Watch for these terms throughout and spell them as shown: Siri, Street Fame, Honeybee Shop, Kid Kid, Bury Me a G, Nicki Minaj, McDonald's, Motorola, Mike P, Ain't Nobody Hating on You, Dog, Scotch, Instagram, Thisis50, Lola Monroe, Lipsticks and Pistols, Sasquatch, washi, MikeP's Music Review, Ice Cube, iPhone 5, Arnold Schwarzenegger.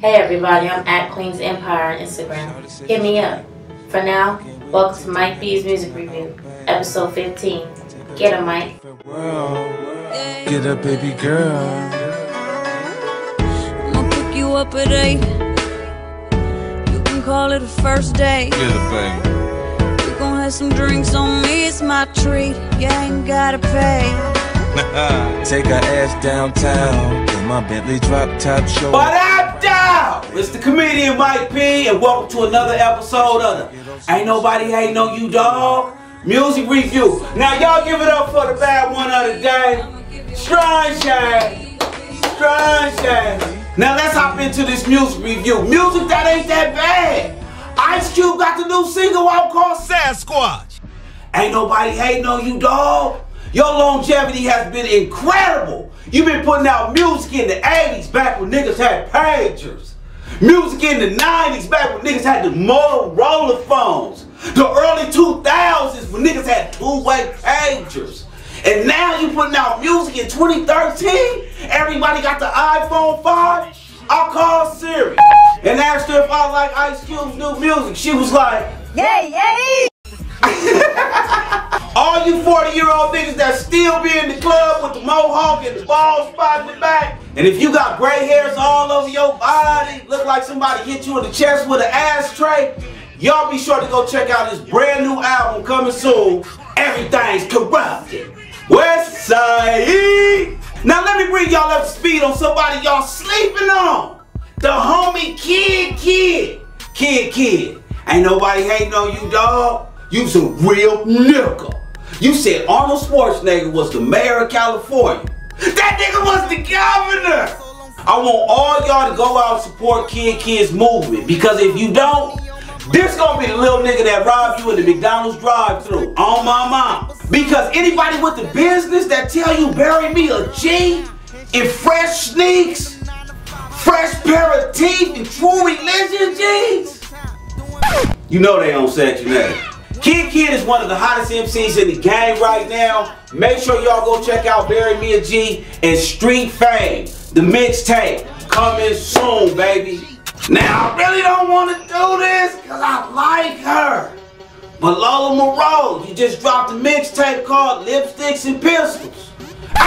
Hey everybody, I'm at Queen's Empire on Instagram. Hit me up. For now, welcome to MikeP's Music Review, episode 15. Get 'em, Mike. Get a baby girl. I'm gonna pick you up at 8. You can call it a first date. Get a baby. Have some drinks on me, it's my treat. You ain't gotta pay. Take her ass downtown in my Bentley drop top show. What up, dog? It's the comedian Mike P, and welcome to another episode of the Ain't Nobody Hating on You, Dog Music Review. Now y'all give it up for the bad one of the day, Strong Shine. Strong Shine. Now let's hop into this music review. Music that ain't that bad. Ice Cube got the new single out called Sasquatch. Ain't nobody hating on you, dog. Your longevity has been incredible. You've been putting out music in the 80s, back when niggas had pagers. Music in the 90s, back when niggas had the Motorola phones. The early 2000s, when niggas had two-way pagers. And now you putting out music in 2013? Everybody got the iPhone 5? I called Siri and asked her if I like Ice Cube's new music. She was like, yay, yay! All you 40-year-old niggas that still be in the club with the mohawk and the bald spot in the back, and if you got gray hairs all over your body, look like somebody hit you in the chest with an ashtray, y'all be sure to go check out this brand new album coming soon, Everything's Corrupted. Westside! Now let me bring y'all up to speed on somebody y'all sleeping on. The homie Kid Kid. Kid Kid. Ain't nobody hating on you, dog. You some real nigga. You said Arnold Schwarzenegger was the mayor of California. That nigga was the governor. I want all y'all to go out and support Kid Kid's movement. Because if you don't, this gonna be the little nigga that robbed you in the McDonald's drive-thru. On my mom. Because anybody with the business that tell you bury me a G in fresh sneaks, fresh pair of teeth, and true religion jeans, you know they on Section 8. Kid Kid is one of the hottest MCs in the game right now. Make sure y'all go check out Bury Me a G and Street Fame. The mixtape coming soon, baby. Now I really don't want to do this because I like her, but Lola Monroe, you just dropped a mixtape called Lipsticks and Pistols.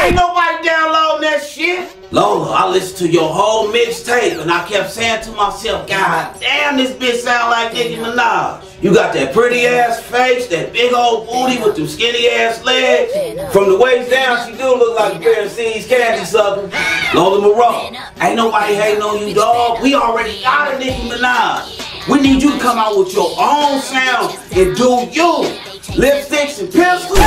Ain't nobody downloading that shit. Lola, I listened to your whole mixtape and I kept saying to myself, God damn, this bitch sound like Nicki Minaj. You got that pretty ass face, that big old booty with them skinny ass legs. From the waist down, she do look like a pair of C's candy sucker. Lola Monroe, ain't nobody hating on you, dog. We already got a Nicki Minaj. We need you to come out with your own sound and do you. Lipsticks and Pistols?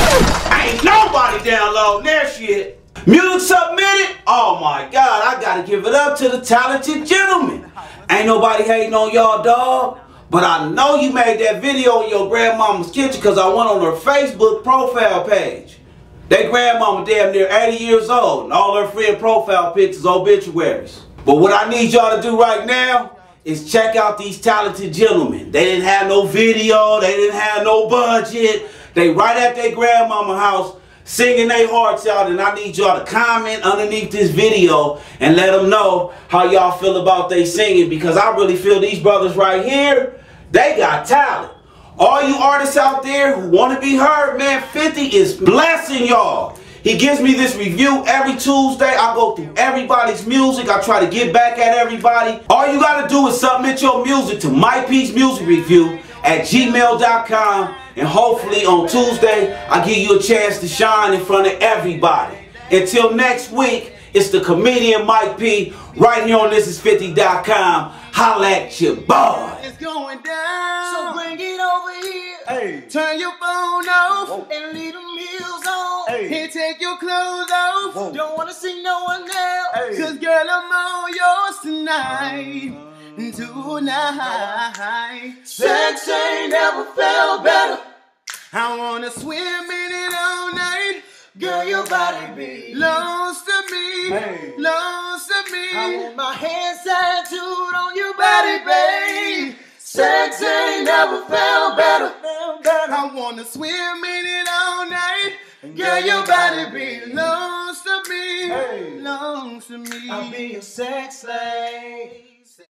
Ain't nobody downloading that shit. Music submitted? Oh my God, I gotta give it up to the talented gentleman. Ain't nobody hating on y'all, dog. But I know you made that video in your grandmama's kitchen because I went on her Facebook profile page. That grandmama damn near 80 years old and all her friend profile pictures obituaries. But what I need y'all to do right now is check out these talented gentlemen. They didn't have no video, they didn't have no budget. They right at their grandmama house singing their hearts out, and I need y'all to comment underneath this video and let them know how y'all feel about they singing, because I really feel these brothers right here, they got talent. All you artists out there who want to be heard, man, 50 is blessing y'all. He gives me this review every Tuesday. I go through everybody's music. I try to get back at everybody. All you gotta do is submit your music to MikeP's Music Review at gmail.com. And hopefully on Tuesday, I give you a chance to shine in front of everybody. Until next week, it's the comedian Mike P right here on thisis50.com. Holla at your boy. It's going down, so bring it over here. Hey. Turn your phone off. Whoa. And leave the meals on. Hey. Here, take your clothes off. Whoa. Don't want to see no one else. Hey. Cause girl, I'm on yours tonight. Tonight. Sex ain't never felt better. I want to swim in it all night. Girl, your body be lost to me, hey. Lost to me. I want my hands tattooed on your body, babe. Sex ain't never felt better. I wanna swim in it all night. Girl, your body be lost to me, hey. Lost to me. I'll be your sex slave.